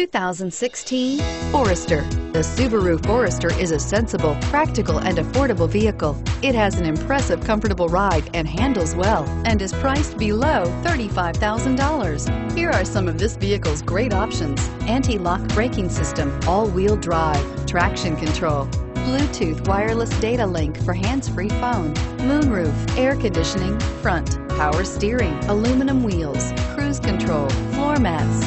2016 Forester. The Subaru Forester is a sensible, practical, and affordable vehicle. It has an impressive, comfortable ride and handles well, and is priced below $35,000. Here are some of this vehicle's great options: anti-lock braking system, all-wheel drive, traction control, Bluetooth wireless data link for hands-free phone, moonroof, air conditioning, front, power steering, aluminum wheels, cruise control, floor mats.